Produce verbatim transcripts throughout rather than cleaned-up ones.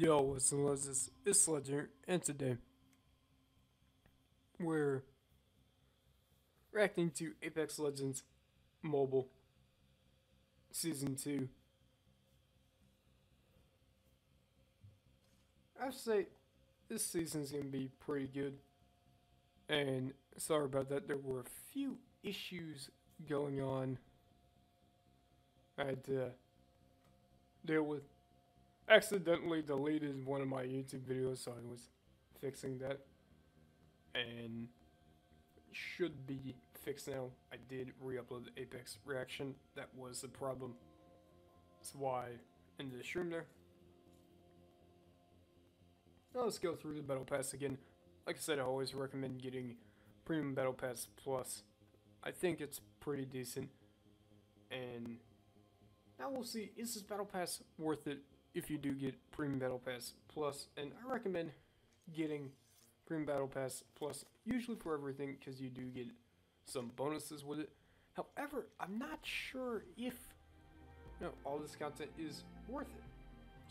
Yo, what's up, legends? It's Legend, and today we're reacting to Apex Legends Mobile Season two. I have to say, this season's gonna be pretty good, and sorry about that, there were a few issues going on I had to deal with. Accidentally deleted one of my YouTube videos, so I was fixing that, and should be fixed now. I did re-upload the Apex reaction. That was the problem. That's why I ended the stream there. Now let's go through the Battle Pass again. Like I said, I always recommend getting Premium Battle Pass Plus. I think it's pretty decent, and now we'll see, is this Battle Pass worth it? If you do get Premium Battle Pass Plus, and I recommend getting Premium Battle Pass Plus usually for everything, because you do get some bonuses with it. However, I'm not sure if you know, all this content is worth it.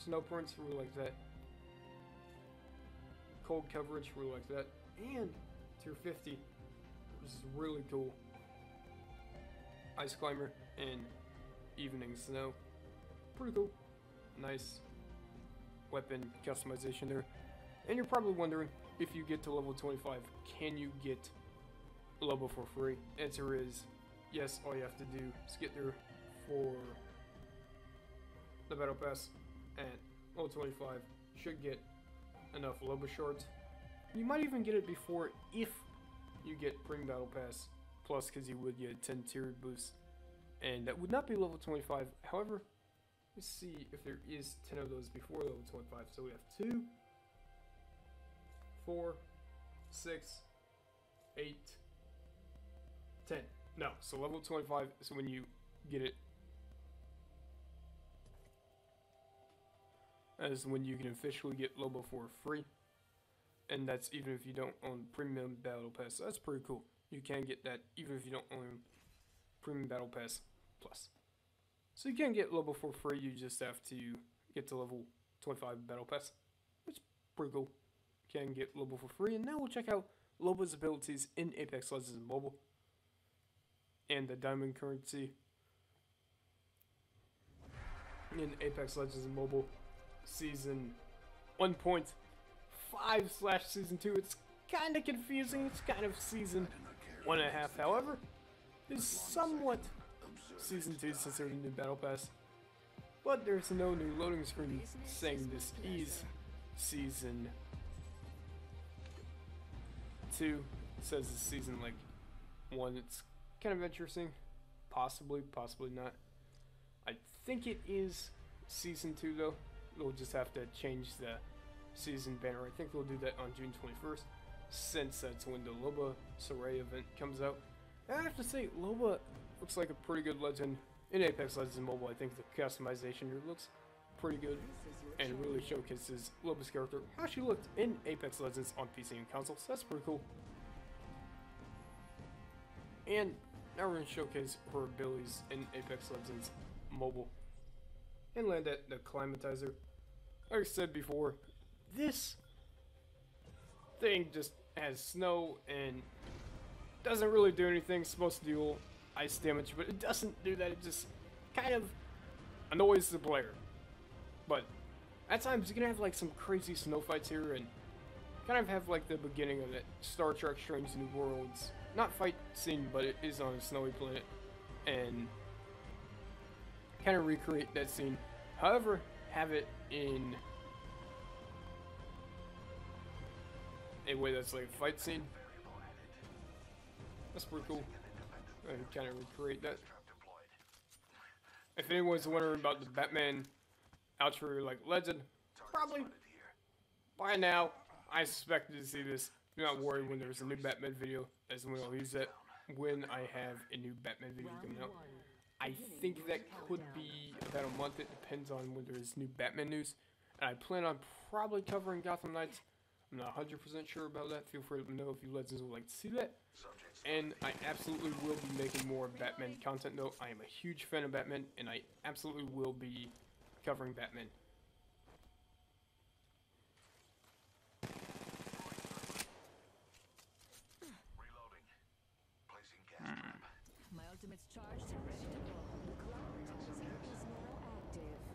Snow Prints, we like that. Cold Coverage, we like that. And tier fifty, which is really cool. Ice Climber and Evening Snow, pretty cool. Nice weapon customization there. And you're probably wondering, if you get to level twenty-five, can you get Loba for free? Answer is yes. All you have to do is get there for the battle pass, and level twenty-five should get enough Loba shards. You might even get it before if you get Premium Battle Pass Plus, because you would get a ten tier boost, and that would not be level twenty-five. However, let's see if there is ten of those before level twenty-five. So we have two, four, six, eight, ten. No, so level twenty-five is when you get it. That is when you can officially get Loba for free. And that's even if you don't own Premium Battle Pass. So that's pretty cool. You can get that even if you don't own Premium Battle Pass Plus. So you can get Loba for free, you just have to get to level twenty-five Battle Pass, which is pretty cool. You can get Loba for free, and now we'll check out Loba's abilities in Apex Legends Mobile. And the diamond currency in Apex Legends Mobile Season one point five slash Season two. It's kind of confusing, it's kind of Season one and a half, however, it's somewhat Season two since there's a new battle pass, but there's no new loading screen saying this is season two. It says it's season like one. It's kind of interesting. Possibly, possibly not. I think it is season two though. They'll just have to change the season banner. I think they'll do that on June twenty-first, since that's when the Loba Soray event comes out. And I have to say, Loba looks like a pretty good legend in Apex Legends Mobile. I think the customization here looks pretty good and really showcases Loba's character, how she looked in Apex Legends on P C and consoles. That's pretty cool. And now we're going to showcase her abilities in Apex Legends Mobile and land at the Climatizer. Like I said before, this thing just has snow and doesn't really do anything. It's supposed to do ice damage, but it doesn't do that. It just kind of annoys the player. But at times you're gonna have like some crazy snow fights here, and kind of have like the beginning of that Star Trek: Strange New Worlds, not fight scene, but it is on a snowy planet, and kind of recreate that scene. However, have it in a way that's like a fight scene. That's pretty cool. And kind of recreate that. If anyone's wondering about the Batman outro like legend, probably by now I expected to see this. Do not worry, when there's a new Batman video, as when I'll use that when I have a new Batman video coming out. I think that could be about a month. It depends on when there's new Batman news, and I plan on probably covering Gotham Knights. I'm not one hundred percent sure about that. Feel free to know if you legends would like to see that. And I absolutely will be making more Batman content though. I am a huge fan of Batman, and I absolutely will be covering Batman.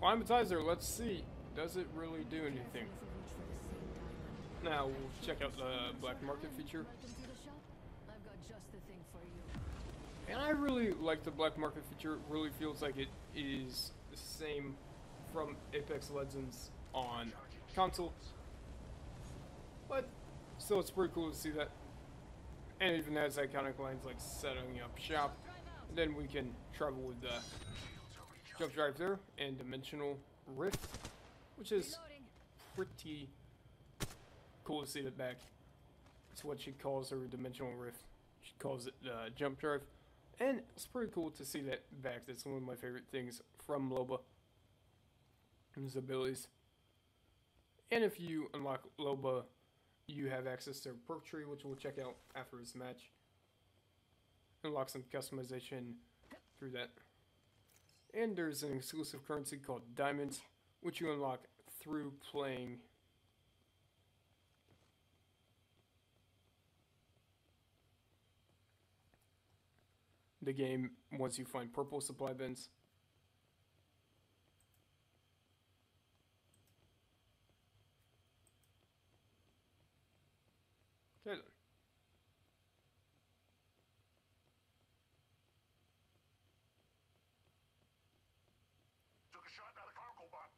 Climatizer, let's see. Does it really do anything? Now we'll check out the black market feature. And I really like the black market feature. It really feels like it is the same from Apex Legends on console. But still, it's pretty cool to see that. And it even has iconic lines like setting up shop. And then we can travel with the jump drive there and dimensional rift, which is pretty cool to see that back. It's what she calls her dimensional rift. She calls it uh, jump drive. And it's pretty cool to see that back. That's one of my favorite things from Loba. His abilities. And if you unlock Loba, you have access to a perk tree, which we'll check out after this match. Unlock some customization through that. And there's an exclusive currency called diamonds, which you unlock through playing the game once you find purple supply bins. Okay. Took a shot at a cargo bot.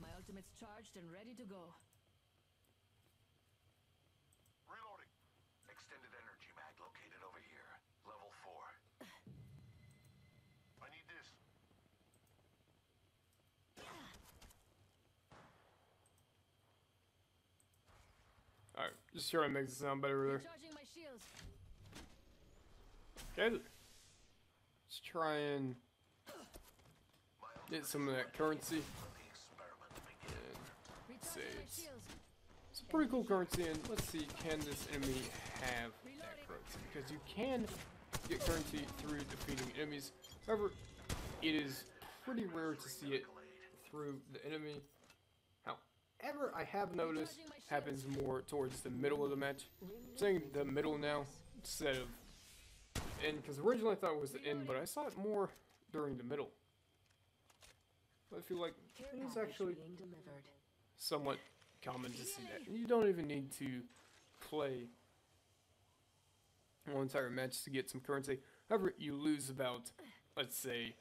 My ultimate's charged and ready to go. Reloading. Extended energy mag located over here. Level four. I need this. Alright, just try and make it sound better there. Okay. Let's try and get some of that currency. And saves. It's a pretty cool currency, and let's see, can this enemy have that currency? Because you can get currency through defeating enemies. However, it is pretty rare to see it through the enemy. However, I have noticed happens more towards the middle of the match. I'm saying the middle now instead of end, because originally I thought it was the end, but I saw it more during the middle. But I feel like it is actually somewhat common to see that. You don't even need to play one entire match to get some currency. However, you lose about, let's say,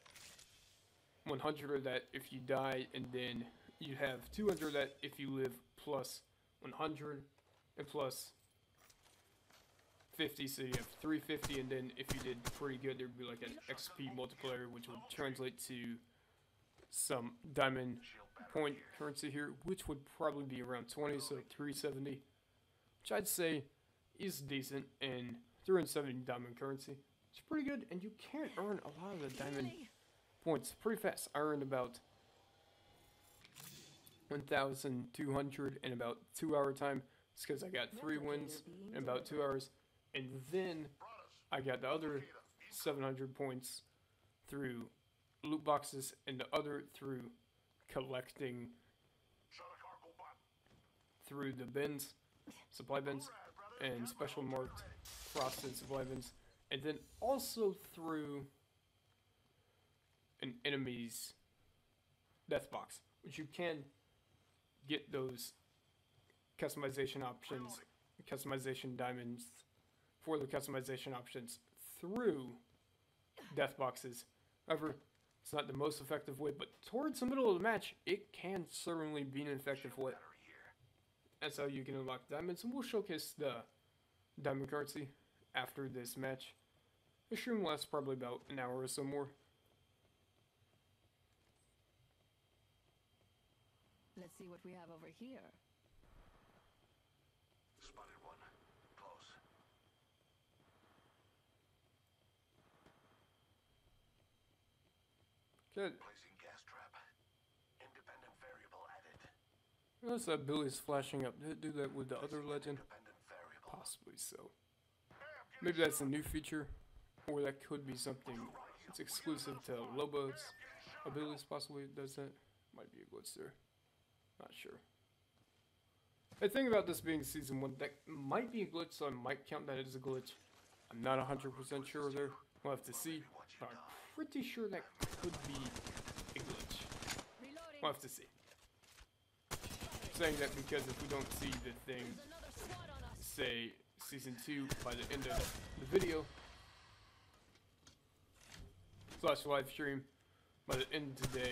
one hundred of that if you die, and then you have two hundred of that if you live, plus one hundred and plus fifty, so you have three hundred fifty, and then if you did pretty good, there'd be like an X P multiplier, which would translate to some diamond point currency here, which would probably be around twenty, so three seventy, which I'd say is decent, and three seventy diamond currency. It's pretty good, and you can earn a lot of the diamond points pretty fast. I earned about one thousand two hundred in about two hour time. It's because I got three wins in about two hours, and then I got the other seven hundred points through loot boxes, and the other through collecting through the bins, supply bins, and special marked frosted supply bins, and then also through an enemy's death box, which you can get those customization options, customization diamonds for the customization options through death boxes. However, it's not the most effective way, but towards the middle of the match, it can certainly be an effective way. That's how you can unlock diamonds, and we'll showcase the diamond currency after this match. This stream lasts probably about an hour or so more. Let's see what we have over here. Spotted one. Close. Good. Placing gas trap. Independent variable added. Notice that Billy's flashing up. Did it do that with the other legend? Possibly so. Maybe that's a new feature, or that could be something that's exclusive to Loba's abilities. Possibly does that. Might be a glitch there. Not sure. I think about this being season one. That might be a glitch, so I might count that as a glitch. I'm not one hundred percent sure there. We'll have to see. But I'm pretty sure that could be a glitch. We'll have to see. I'm saying that because if we don't see the thing, say, season two by the end of the video, slash live stream, by the end of today,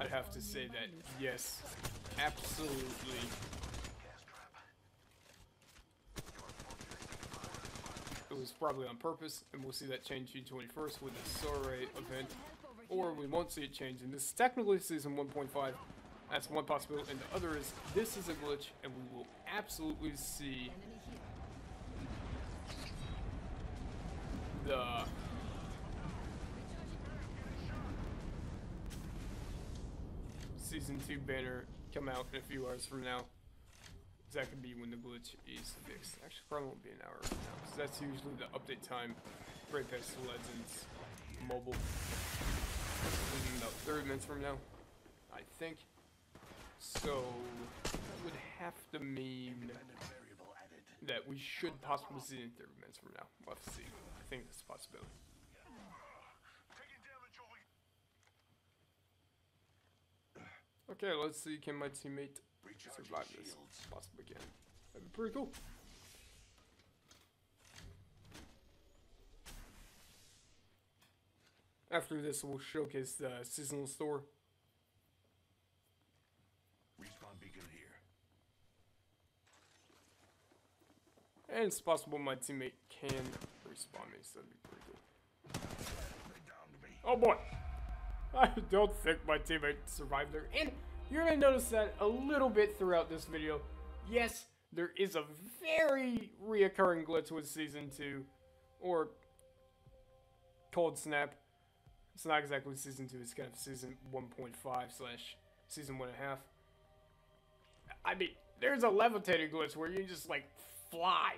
I'd have to say that yes, absolutely. It was probably on purpose, and we'll see that change June twenty-first with the Soiree event, or we won't see it change, and this is technically season one point five, that's one possibility, and the other is this is a glitch, and we will absolutely see the... Season two banner come out in a few hours from now. That could be when the glitch is fixed. Actually, probably won't be an hour from now, because that's usually the update time for Apex Legends Mobile. That's in about thirty minutes from now, I think. So that would have to mean that we should possibly see it in thirty minutes from now. We'll have to see. I think that's a possibility. Okay, let's see, can my teammate survive this? Possibly can. That'd be pretty cool. After this, we'll showcase the seasonal store. Respawn beacon here. And it's possible my teammate can respawn me, so that'd be pretty cool. Oh boy! I don't think my teammate survived there, and you're going to notice that a little bit throughout this video. Yes, there is a very reoccurring glitch with Season two, or Cold Snap. It's not exactly Season two, it's kind of Season one point five slash Season one point five. I mean, there's a levitating glitch where you just, like, fly.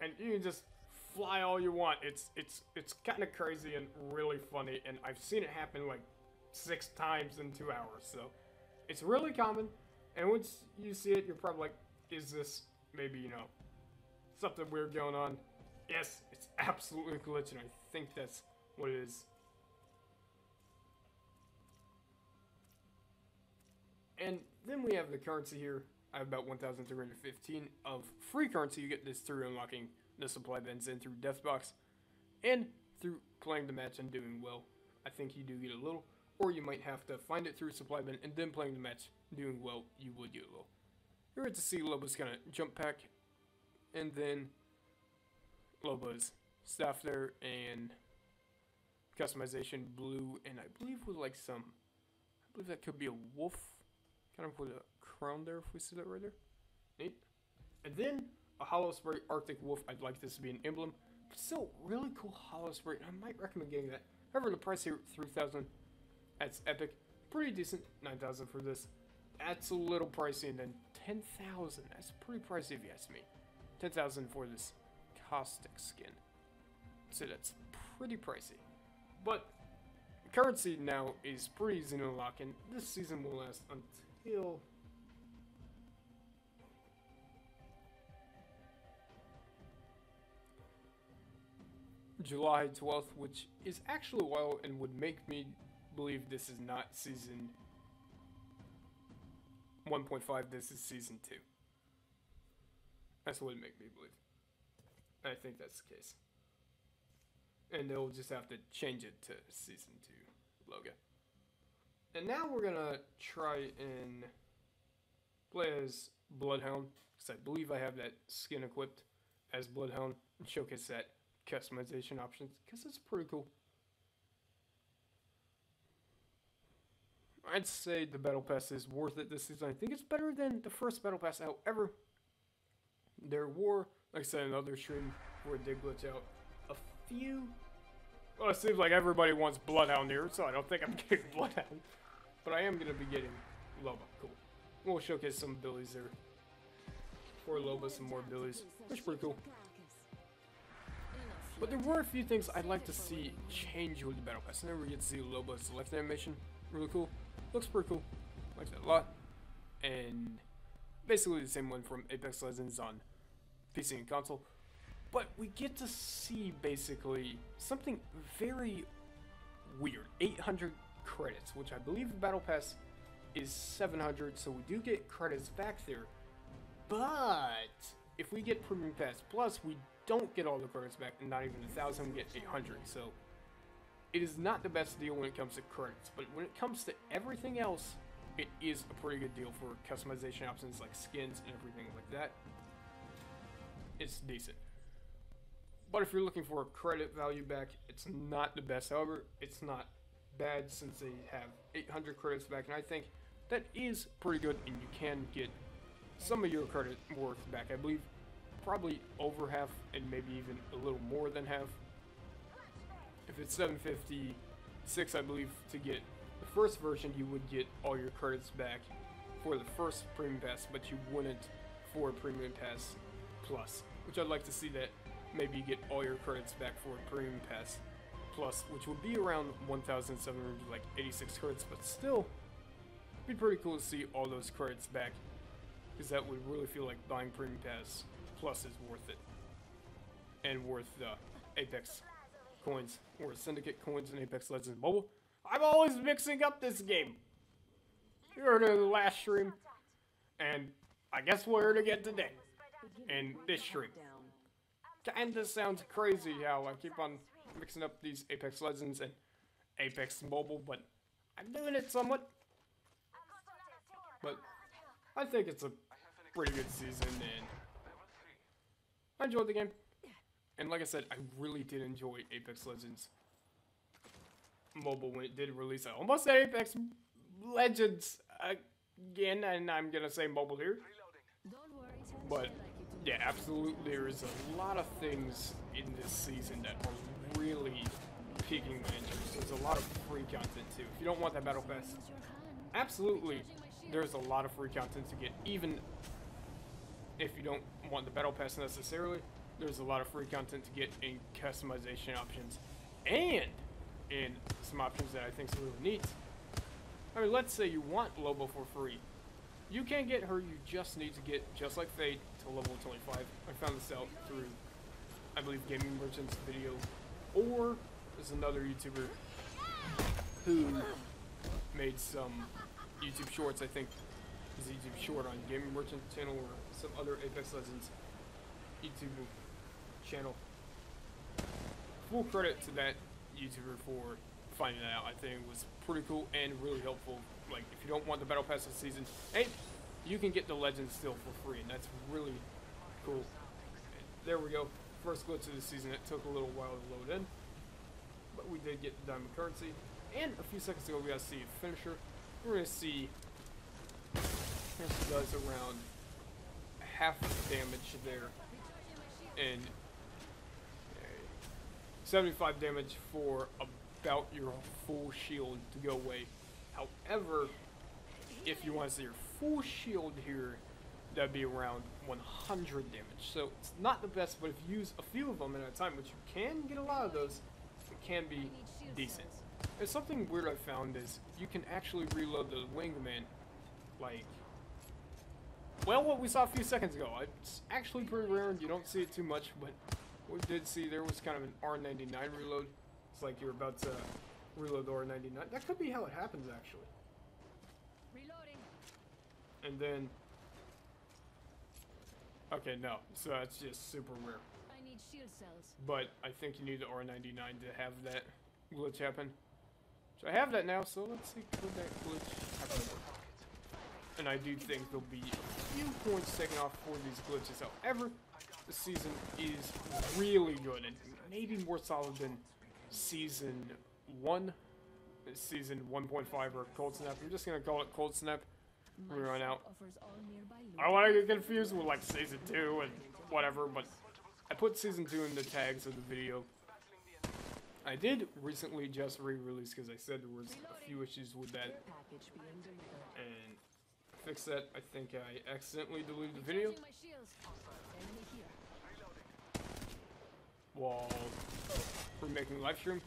And you just... fly all you want. It's it's it's kind of crazy and really funny, and I've seen it happen like six times in two hours. So it's really common, and once you see it, you're probably like, "Is this maybe you know something weird going on?" Yes, it's absolutely a glitch, and I think that's what it is. And then we have the currency here. I have about one thousand three hundred fifteen of free currency. You get this through unlocking the supply bins in through Deathbox, and through playing the match and doing well. I think you do get a little, or you might have to find it through supply bin and then playing the match, doing well, you would get a little. Here it's a see Loba's kind of jump pack, and then Loba's staff there and customization blue, and I believe with like some, I believe that could be a wolf, kind of with a crown there if we see that right there. Neat. And then a hollow spray Arctic Wolf. I'd like this to be an emblem, but still really cool hollow spray, and I might recommend getting that. However, the price here, three thousand, that's epic, pretty decent. Nine thousand for this, that's a little pricey, and then ten thousand, that's pretty pricey if you ask me. Ten thousand for this Caustic skin, so that's pretty pricey, but currency now is pretty easy to unlock, and this season will last until July twelfth, which is actually a while and would make me believe this is not season one point five, this is season two. That's what it make me believe. I think that's the case. And they'll just have to change it to season two logo. And now we're gonna try and play as Bloodhound, because I believe I have that skin equipped as Bloodhound, and showcase that customization options, because it's pretty cool. I'd say the battle pass is worth it this season. I think it's better than the first battle pass. However, there were, like I said, another stream where it did glitch out a few. Well, it seems like everybody wants Bloodhound here, so I don't think I'm getting Bloodhound, but I am going to be getting Loba. Cool. We'll showcase some abilities there for Loba, some more abilities, which is pretty cool. But there were a few things I'd like to see change with the battle pass. And then we get to see Loba's left animation. Really cool. Looks pretty cool. Like that a lot. And basically the same one from Apex Legends on P C and console. But we get to see basically something very weird. eight hundred credits, which I believe the Battle Pass is seven hundred, so we do get credits back there. But if we get Premium Pass Plus, we don't get all the credits back, and not even one thousand, we get eight hundred. So it is not the best deal when it comes to credits, but when it comes to everything else, it is a pretty good deal for customization options like skins and everything like that. It's decent. But if you're looking for a credit value back, it's not the best. However, it's not bad since they have eight hundred credits back, and I think that is pretty good, and you can get some of your credit worth back. I believe probably over half and maybe even a little more than half. If it's seven fifty-six, I believe, to get the first version, you would get all your credits back for the first Premium Pass, but you wouldn't for Premium Pass Plus, which I'd like to see that. Maybe you get all your credits back for a Premium Pass Plus, which would be around one thousand seven hundred, like eighty-six credits, but still, it'd be pretty cool to see all those credits back, because that would really feel like buying Premium Pass Plus is worth it, and worth the uh, Apex coins, or Syndicate coins in Apex Legends Mobile. I'm always mixing up this game! You heard it in the last stream, and I guess we're here to get today, in this stream. Kinda sounds crazy how I keep on mixing up these Apex Legends and Apex Mobile, but I'm doing it somewhat. But I think it's a pretty good season, and I enjoyed the game. And like I said, I really did enjoy Apex Legends Mobile when it did release. I almost said Apex Legends again, and I'm gonna say mobile here. But yeah, absolutely, there is a lot of things in this season that are really piquing my interest. There's a lot of free content too. If you don't want that Battle Pass, absolutely, there's a lot of free content to get. Even if you don't want the Battle Pass necessarily, there's a lot of free content to get in customization options and in some options that I think is really neat. I mean, let's say you want Loba for free. You can't get her, you just need to get, just like Fade, to level twenty-five. I found this out through, I believe, Gaming Merchant's video. Or there's another YouTuber who made some YouTube shorts, I think. There's a YouTube short on Gaming Merchant's channel or some other Apex Legends YouTube channel. Full credit to that YouTuber for finding that out. I think it was pretty cool and really helpful. Like, if you don't want the Battle Pass this season, hey, you can get the Legends still for free, and that's really cool. And there we go. First glitch of the season. It took a little while to load in, but we did get the diamond currency. And a few seconds ago, we got to see a finisher. We're going to see if she does around half the damage there, and seventy-five damage for about your full shield to go away. However, if you want to see your full shield here, that'd be around one hundred damage. So it's not the best, but if you use a few of them at a time, which you can get a lot of those, it can be decent. And something weird I found is you can actually reload the Wingman, like, well, what we saw a few seconds ago. It's actually pretty rare, and you don't see it too much, but we did see there was kind of an R ninety-nine reload. It's like you're about to reload the R ninety-nine. That could be how it happens, actually. Reloading. And then, okay, no. So that's just super rare. I need shield cells. But I think you need the R ninety-nine to have that glitch happen. So I have that now. So let's see could that glitch happen. And I do think there'll be a few points taken off for these glitches. However, the season is really good and maybe more solid than season one, season one point five, or Cold Snap. I'm just gonna call it Cold Snap. We run out. I want to get confused with like season two and whatever, but I put season two in the tags of the video. I did recently just re-release because I said there was a few issues with that, and fix that. I think I accidentally deleted the video. While we're making live stream.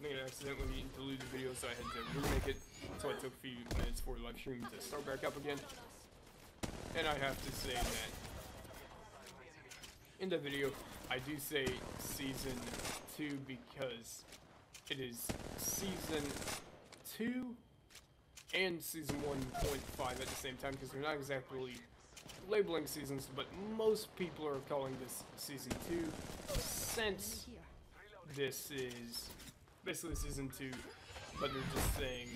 I think I accidentally deleted the video, so I had to remake it. So I took a few minutes for the live stream to start back up again. and I have to say that in the video I do say season two because it is season two and season one point five at the same time, because we're not exactly labeling seasons, but most people are calling this season two since this is basically season two, but they're just saying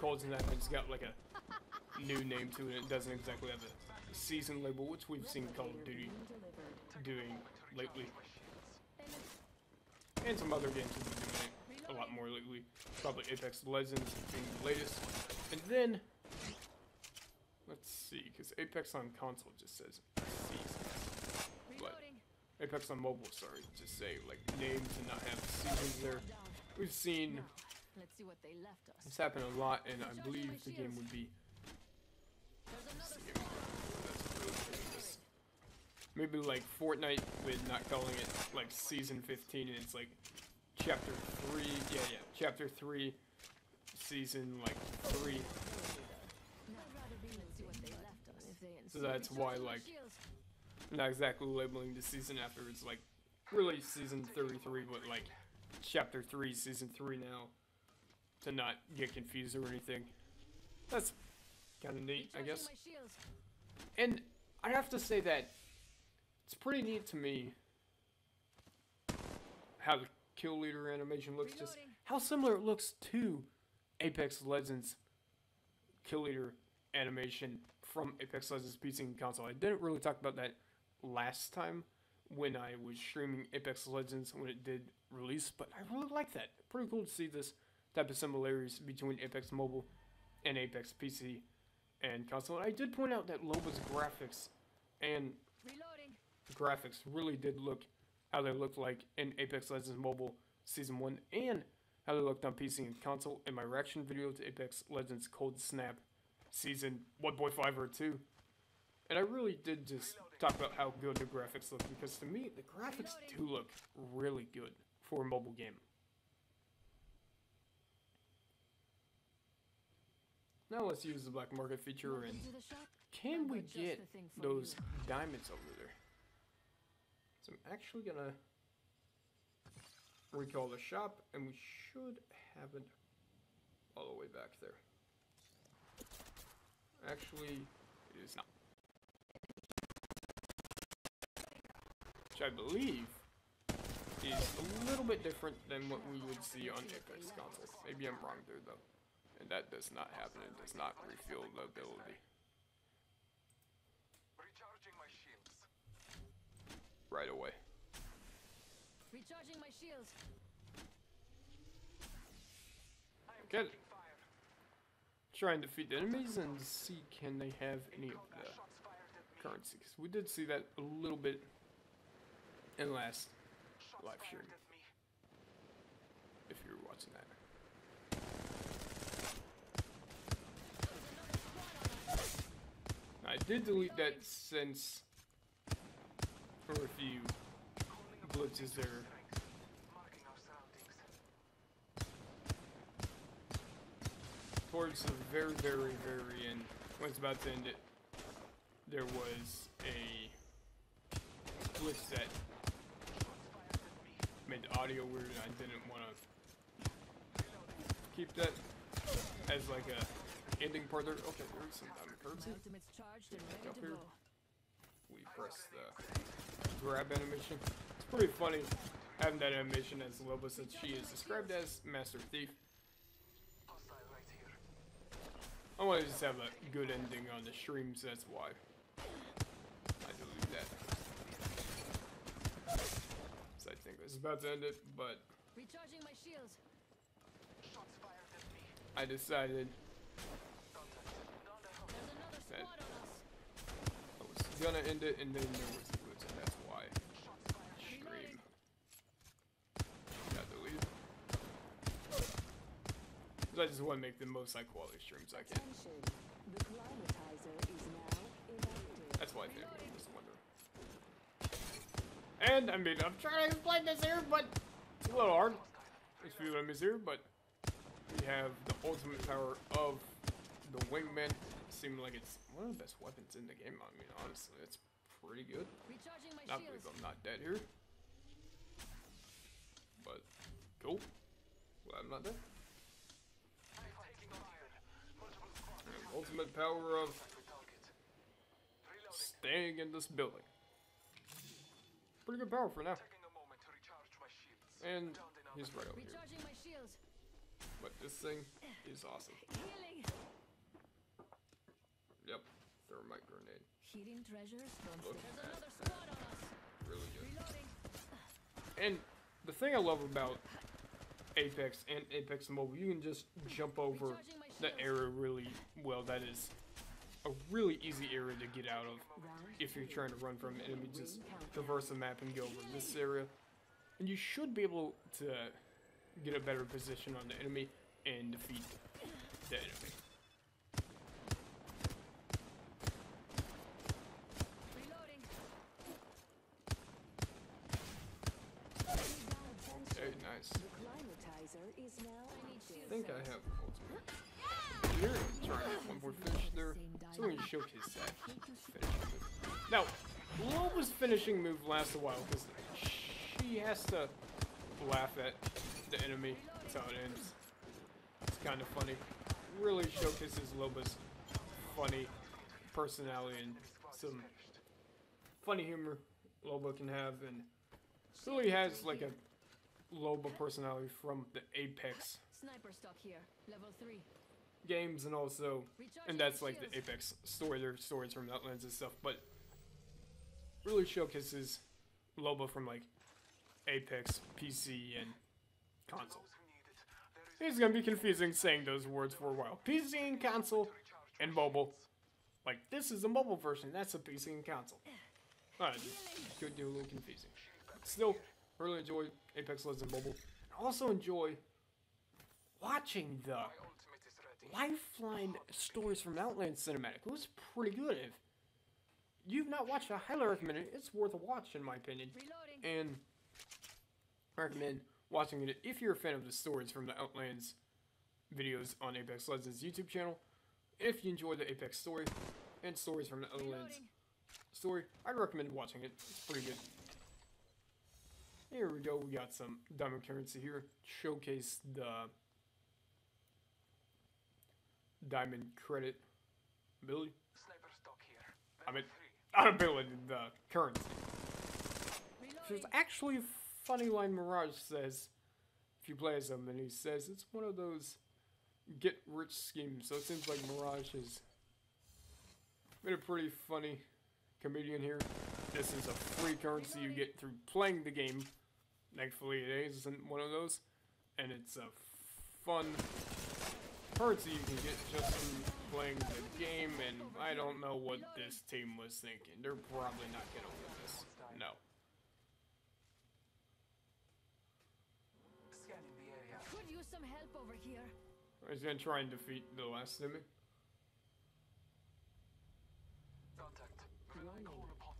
Cold Snap has got like a new name to it. It doesn't exactly have a season label, which we've seen Call of Duty doing lately, and some other games have been doing it a lot more lately, probably Apex Legends being the latest. And then let's see, because Apex on console just says seasons, but Apex on mobile, sorry, just say like names and not have seasons there. We've seen this happen a lot, and I believe the game would be maybe like Fortnite with not calling it like season fifteen, and it's like chapter three. Yeah, yeah, chapter three, season like three. So that's why like not exactly labeling the season after. It's like really season thirty-three, but like chapter three, season three now, to not get confused or anything. That's kind of neat, I guess. And I have to say that it's pretty neat to me how the kill leader animation looks, just how similar it looks to Apex Legends kill leader animation from Apex Legends P C and console. I didn't really talk about that last time when I was streaming Apex Legends when it did release, but I really like that. Pretty cool to see this type of similarities between Apex Mobile and Apex P C and console. And I did point out that Loba's graphics and Reloading. graphics really did look how they looked like in Apex Legends Mobile Season one and how they looked on P C and console in my reaction video to Apex Legends Cold Snap Season one point five or two. And I really did just talk about how good the graphics look, because to me, the graphics do look really good for a mobile game. Now let's use the black market feature, and can we get those diamonds over there? So I'm actually gonna recall the shop, and we should have it all the way back there. Actually, it is not. Which I believe is a little bit different than what we would see on Apex consoles. Maybe I'm wrong there, though. And that does not happen. It does not refill the ability. Recharging my shields. Right away. Recharging my shields. Good. Try and defeat the enemies and see can they have any of the currency. Because we did see that a little bit in last live stream. If you were watching that. I did delete that since there were a few glitches there. Towards the very, very, very end, when it's about to end it, there was a glitch that made the audio weird, and I didn't want to keep that as like a ending part there. Okay, there's some diamond currency. Up here. We press the grab animation. It's pretty funny having that animation, as Loba said she is described as Master Thief. I want to just have a good ending on the stream, so that's why I delete that. So I think this is about to end it, but I decided that I was gonna end it, and then there was a glitch, and that's why stream got deleted. So I just want to make the most high quality streams I can. That's why I think it was a wonder. And I mean, I'm trying to explain this here, but it's a little hard. There's a few enemies here, but we have the ultimate power of the Wingman. seem like it's one of the best weapons in the game. I mean, honestly, it's pretty good. Not because I'm not dead here, but cool. Well, I'm not dead. And ultimate power of staying in this building. Pretty good power for now. And he's right over here. But this thing is awesome. Yep, thermite grenade. Hidden treasures from Look at another squad on us. Really good. Reloading. And the thing I love about Apex and Apex Mobile, you can just jump over the area really well. That is a really easy area to get out of if you're trying to run from an enemy. Just traverse the map and go over this area, and you should be able to get a better position on the enemy and defeat the enemy. Hey, nice. The Climatizer is now I think I have ultimate. Here, I'm trying to have one more finish there, so we can showcase that finishing move. Now, Loba's finishing move lasts a while, because she has to laugh at the enemy. That's how it ends. It's kind of funny. Really showcases Loba's funny personality and some funny humor Loba can have, and really has like a Loba personality from the Apex sniper stock here, level three games, and also, and that's like the Apex story, their stories from the Outlands and stuff, but really showcases Loba from like Apex, P C, and console. It's gonna be confusing saying those words for a while. P C and console and mobile. Like, this is a mobile version, that's a P C and console. Alright, could do a little confusing. Still, really enjoy Apex Legends Mobile. And also enjoy watching the Lifeline Stories from Outlands cinematic. It was pretty good. If you've not watched it, I highly recommend it. It's worth a watch, in my opinion. And I recommend watching it if you're a fan of the Stories from the Outlands videos on Apex Legends YouTube channel. If you enjoy the Apex story and Stories from the Outlands story, I'd recommend watching it. It's pretty good. Here we go, we got some diamond currency here. Showcase the diamond credit ability. Sniper stock here. I mean, not ability, the currency. There's actually a funny line Mirage says, if you play as him, and he says it's one of those get rich schemes. So it seems like Mirage has been a pretty funny comedian here. This is a free currency you get through playing the game. Thankfully, it isn't one of those, and it's a fun currency you can get just from playing the game. And I don't know what this team was thinking. They're probably not gonna win this. No. Could use some help over here. He's gonna try and defeat the last enemy.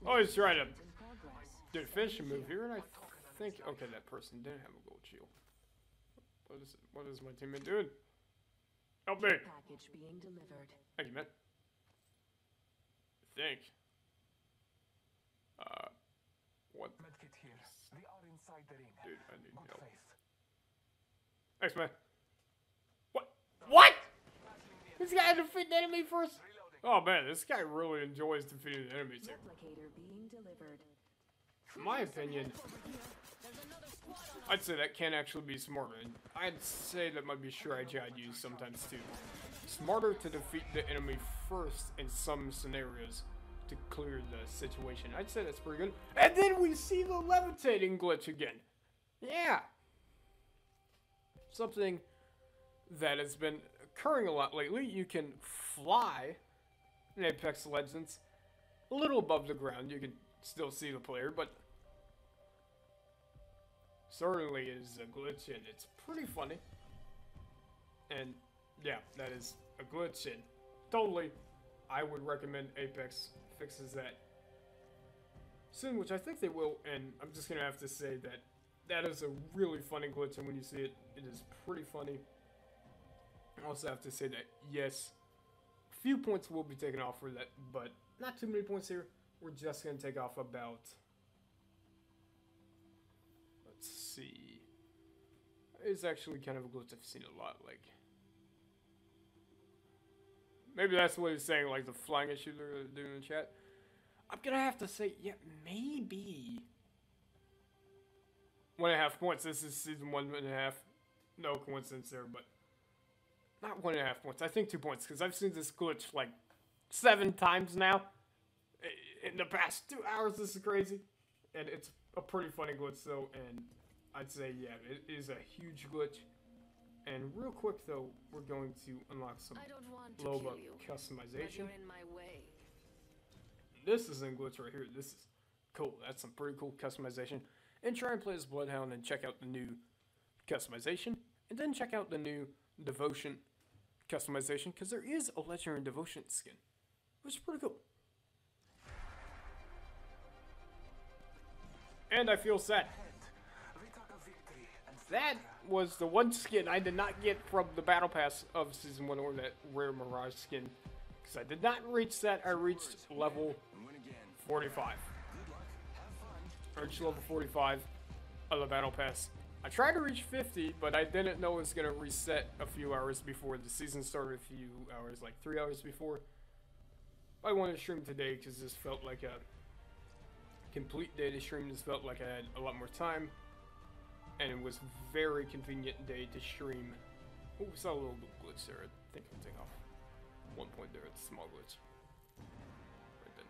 Oh, he's trying to do a finishing move here, and I think, okay, that person didn't have a gold shield. What is what is my teammate doing? Help me! Package being delivered. Thank you, man. I think. Uh, what? Dude, I need help. Thanks, man. What? What? This guy had to defeat the enemy first. Oh man, this guy really enjoys defeating the enemies here. In my opinion, I'd say that can actually be smarter. And I'd say that might be a strategy I'd use sometimes too. Smarter to defeat the enemy first in some scenarios to clear the situation. I'd say that's pretty good. And then we see the levitating glitch again. Yeah. Something that has been occurring a lot lately. You can fly in Apex Legends, a little above the ground. You can still see the player, but certainly is a glitch, and it's pretty funny. And yeah, that is a glitch, and totally, I would recommend Apex fixes that soon, which I think they will. And I'm just gonna have to say that that is a really funny glitch, and when you see it, it is pretty funny. I also have to say that yes, A few points will be taken off for that, but not too many points here. We're just going to take off about, let's see, it's actually kind of a glitch I've seen a lot, like, maybe that's what it's saying, like the flying issue they're doing in the chat. I'm going to have to say, yeah, maybe one and a half points. This is season one and a half. No coincidence there, but not one and a half points. I think two points, because I've seen this glitch like seven times now in the past two hours. This is crazy, and it's a pretty funny glitch though. And I'd say, yeah, it is a huge glitch. And real quick though, we're going to unlock some Loba customization. In my way. This is a glitch right here. This is cool. That's some pretty cool customization. And try and play as Bloodhound and check out the new customization, and then check out the new Devotion customization, because there is a legendary Devotion skin, which is pretty cool. And I feel sad. That was the one skin I did not get from the battle pass of season one, or that rare Mirage skin, because I did not reach that. I reached level forty-five. I reached level forty-five of the battle pass. I tried to reach fifty, but I didn't know it was going to reset a few hours before the season started, a few hours, like three hours before. I wanted to stream today because this felt like a complete day to stream. This felt like I had a lot more time, and it was a very convenient day to stream. Oh, we saw a little glitch there. I think I'm taking off one point there. It's a small glitch. Right then.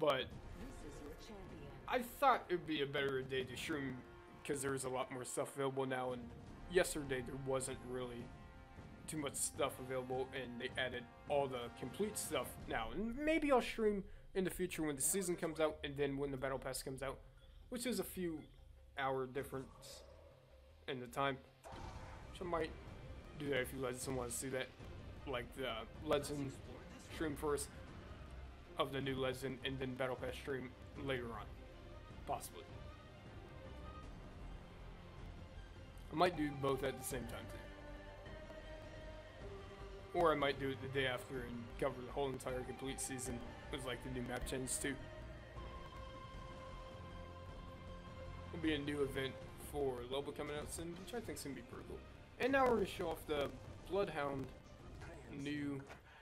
But this is your champion. I thought it would be a better day to stream, because there's a lot more stuff available now, and yesterday there wasn't really too much stuff available, and they added all the complete stuff now. And maybe I'll stream in the future when the season comes out, and then when the battle pass comes out, which is a few hour difference in the time. So I might do that if you guys want to see that, like the Legend stream first of the new Legend, and then battle pass stream later on, possibly. I might do both at the same time too. Or I might do it the day after and cover the whole entire complete season with like the new map changes too. There'll be a new event for Loba coming out soon, which I think is going to be pretty cool. And now we're going to show off the Bloodhound new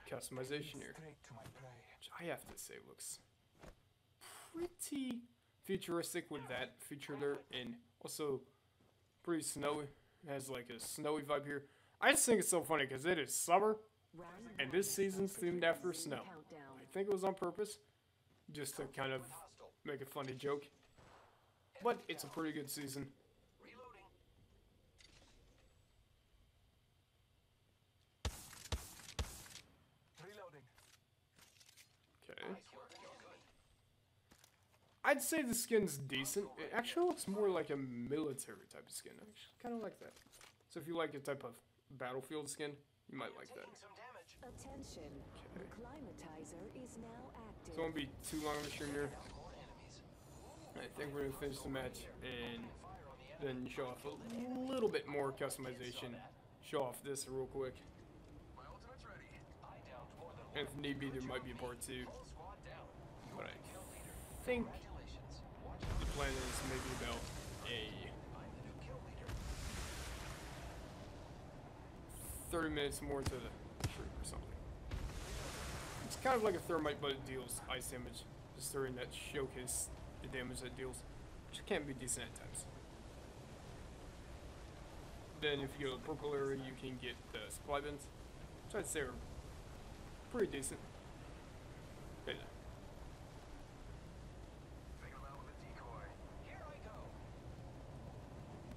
customization here, which I have to say looks pretty futuristic with that feature there, and also pretty snowy. It has like a snowy vibe here. I just think it's so funny because it is summer, and this season's themed after snow. I think it was on purpose, just to kind of make a funny joke. But it's a pretty good season. Okay. I'd say the skin's decent. It actually looks more like a military type of skin. I actually kind of like that. So if you like a type of battlefield skin, you might like that. Attention. Okay. Climatizer is now active. So it won't be too long of a stream here. I think we're going to finish the match and then show off a little bit more customization. Show off this real quick. And if need be, there might be a part two. But I think the plan is maybe about a thirty minutes more to the stream or something. It's kind of like a thermite, but it deals ice damage. Just during that showcase, the damage that deals, which can be decent at times. Then if you go to the purple area, you can get the supply bins, which I'd say are pretty decent. Yeah.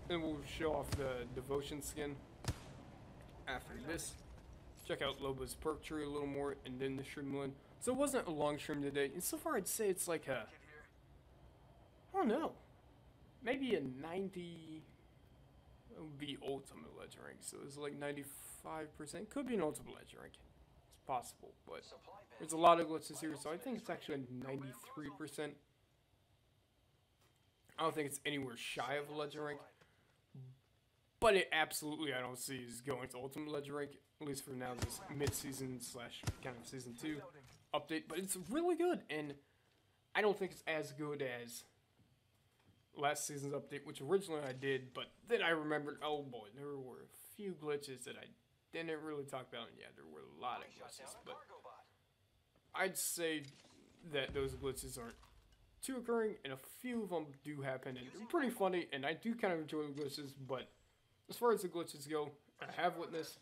Then we'll show off the Devotion skin after this. Check out Loba's perk tree a little more, and then the streamline. So it wasn't a long stream today, and so far I'd say it's like a, I don't know, maybe a ninety. It would be ultimate legend rank, so it's like ninety-five percent. Could be an ultimate legend rank. It's possible, but there's a lot of glitches here, so I think it's actually ninety-three percent. I don't think it's anywhere shy of a legend rank, but it absolutely I don't see is going to ultimate legend rank at least for now, this mid-season slash kind of season two update, but it's really good, and I don't think it's as good as last season's update, which originally I did, but then I remembered, oh boy, there were a few glitches that I didn't really talk about, and yeah, there were a lot of glitches, but I'd say that those glitches aren't too occurring, and a few of them do happen, and they're pretty funny, and I do kind of enjoy the glitches, but as far as the glitches go, I have witnessed,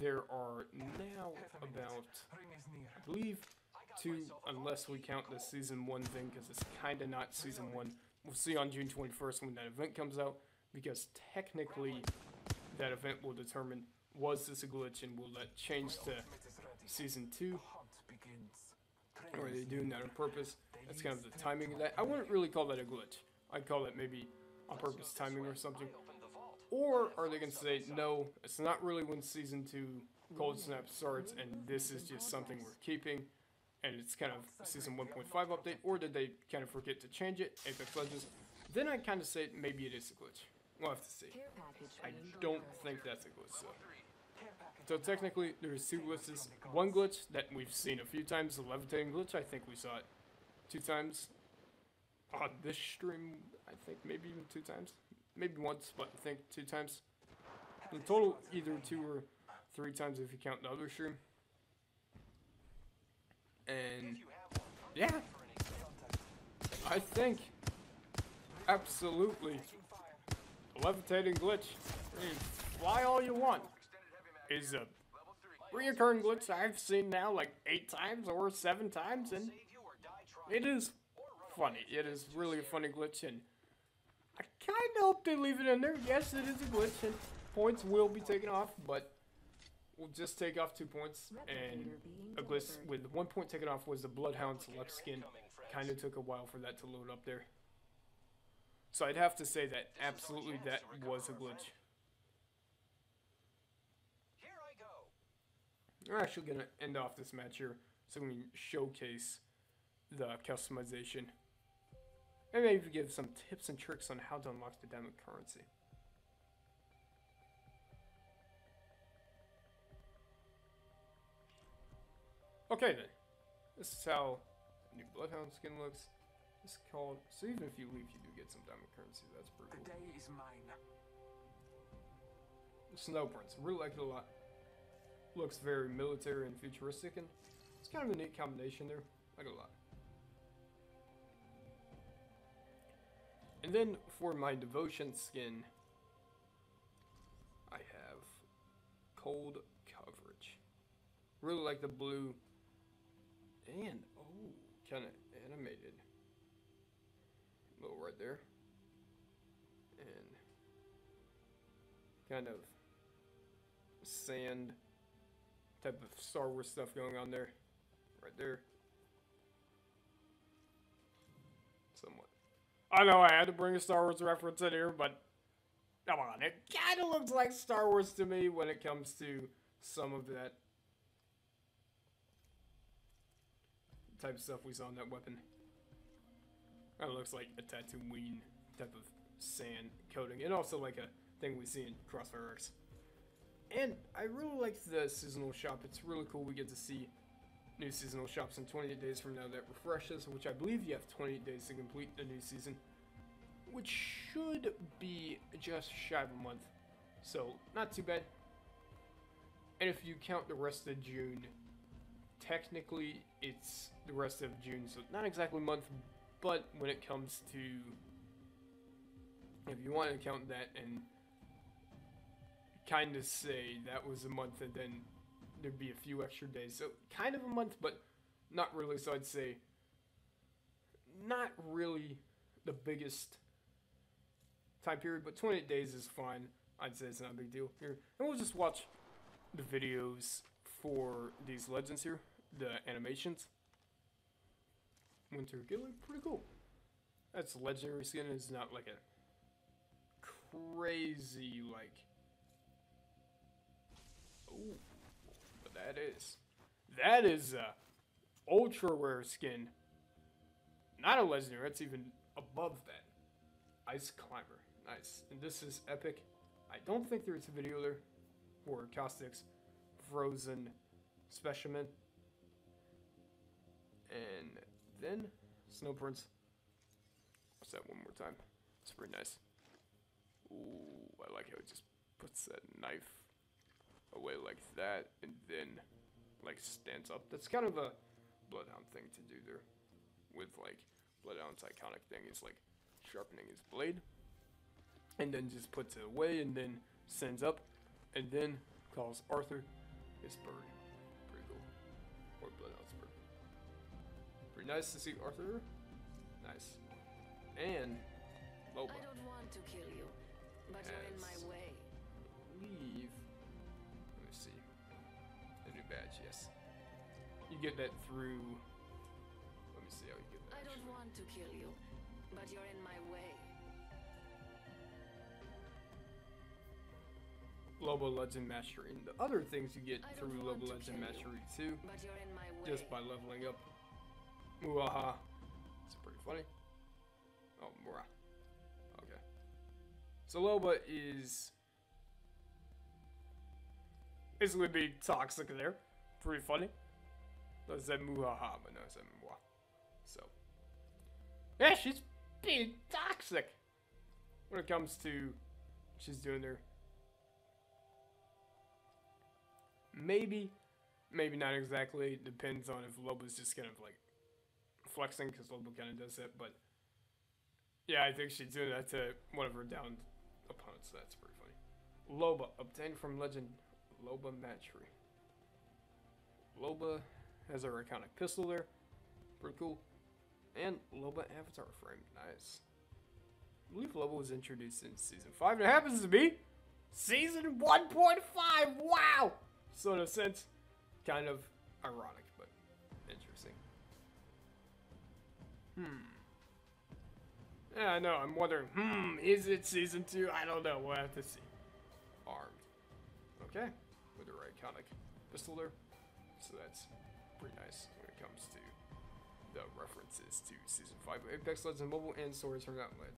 there are now about, I believe, two, unless we count the season one thing, because it's kind of not season one. We'll see on June twenty-first when that event comes out, because technically that event will determine, was this a glitch, and will that change to season two? Or are they doing that on purpose? That's kind of the timing of that. I wouldn't really call that a glitch. I'd call it maybe on purpose timing or something. Or are they going to say, no, it's not really when season two Cold Snap starts, and this is just something we're keeping, and it's kind of season one point five update, or did they kind of forget to change it, Apex Legends? Then I kind of say maybe it is a glitch. We'll have to see. I don't think that's a glitch, though. So technically, there's two glitches. One glitch that we've seen a few times, the levitating glitch, I think we saw it two times on this stream, I think maybe even two times. Maybe once, but I think two times. In total, either two or three times if you count the other stream. And yeah, I think absolutely a levitating glitch. You fly all you want is a reoccurring glitch I've seen now like eight times or seven times, and it is funny. It is really a funny glitch, and I kind of hope they leave it in there. Yes, it is a glitch, and points will be taken off, but we'll just take off two points, and a glitch with one point taken off was the Bloodhound's left skin. Kind of took a while for that to load up there. So I'd have to say that absolutely that was a glitch. We're actually going to end off this match here, so we can showcase the customization. And maybe give some tips and tricks on how to unlock the diamond currency. Okay then, this is how the new Bloodhound skin looks. It's called, so even if you leave, you do get some diamond currency. That's pretty cool. The day is mine. Snow Prince, really like it a lot. Looks very military and futuristic, and it's kind of a neat combination there. Like it a lot. And then for my Devotion skin, I have Cold Coverage. Really like the blue and, oh, kind of animated. A little right there. And kind of sand type of Star Wars stuff going on there. Right there. Somewhat. I know I had to bring a Star Wars reference in here, but come on, it kind of looks like Star Wars to me when it comes to some of that type of stuff we saw in that weapon. It looks like a Tatooine type of sand coating, and also like a thing we see in Crossfire X. And I really like the seasonal shop. It's really cool. We get to see new seasonal shops in twenty-eight days from now that refreshes, which I believe you have twenty-eight days to complete the new season, which should be just shy of a month, so not too bad. And if you count the rest of June, technically it's the rest of June, so not exactly a month, but when it comes to, if you want to count that and kind of say that was a month and then there'd be a few extra days, so kind of a month, but not really, so I'd say not really the biggest time period, but twenty-eight days is fine. I'd say it's not a big deal here, and we'll just watch the videos for these legends here, the animations. Winter Gilly, pretty cool. That's legendary skin. It's not like a crazy, like, ooh. That is, that is a ultra rare skin, not a legendary, that's even above that. Ice Climber, nice. And this is Epic. I don't think there's a video there for Caustic's frozen specimen. And then snow prints. What's that one more time? It's pretty nice. Ooh, I like how it just puts that knife away like that, and then like stands up. That's kind of a Bloodhound thing to do there. With like Bloodhound's iconic thing is like sharpening his blade, and then just puts it away, and then sends up, and then calls Arthur his bird. Pretty cool. Or Bloodhound's bird. Pretty nice to see Arthur. Nice. And Loba. I don't want to kill you, but yes. You're in my way. Leave. Let me see. The new badge, yes. You get that through. Let me see how you get that. I don't actually. want to kill you, but you're in my way. Loba Legend Mastery and the other things you get through Loba Legend Mastery too, just by leveling up. Muaha. It's pretty funny. Oh, Mura. Okay. So Loba is basically being toxic there. Pretty funny. I said muaha, but no, I said Mura. So. Yeah, she's being toxic when it comes to what she's doing there. Maybe, maybe not exactly. Depends on if Loba's just kind of like flexing, because Loba kind of does that. But yeah, I think she's doing that to one of her downed opponents. So that's pretty funny. Loba obtained from Legend Loba Mastery. Loba has her iconic pistol there. Pretty cool. And Loba avatar frame. Nice. I believe Loba was introduced in season five. And it happens to be season one point five. Wow. So in a sense, kind of ironic, but interesting. Hmm. Yeah, I know, I'm wondering, hmm, is it season two? I don't know, we'll have to see. Armed. Okay, with her iconic pistol there. So that's pretty nice when it comes to the references to season five of Apex Legends Mobile and Stories from the Outlands.